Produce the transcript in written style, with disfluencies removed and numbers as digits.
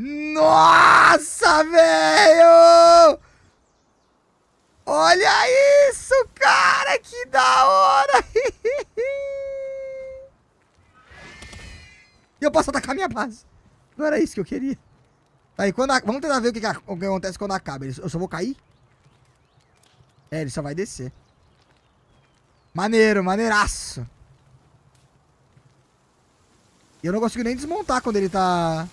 Nossa, velho! Olha isso, cara! Que da hora! E eu posso atacar minha base. Não era isso que eu queria. Tá, e quando vamos tentar ver o que acontece quando acaba. Eu só vou cair? É, ele só vai descer. Maneiro, maneiraço. E eu não consigo nem desmontar quando ele tá...